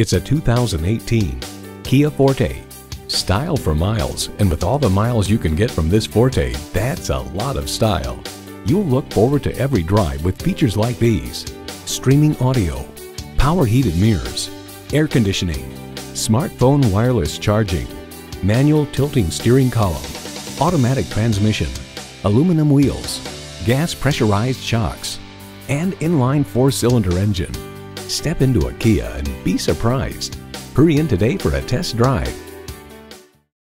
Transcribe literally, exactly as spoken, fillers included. It's a two thousand eighteen Kia Forte. Style for miles, and with all the miles you can get from this Forte, that's a lot of style. You'll look forward to every drive with features like these: streaming audio, power heated mirrors, air conditioning, smartphone wireless charging, manual tilting steering column, automatic transmission, aluminum wheels, gas pressurized shocks, and inline four-cylinder engine. Step into a Kia and be surprised. Hurry in today for a test drive.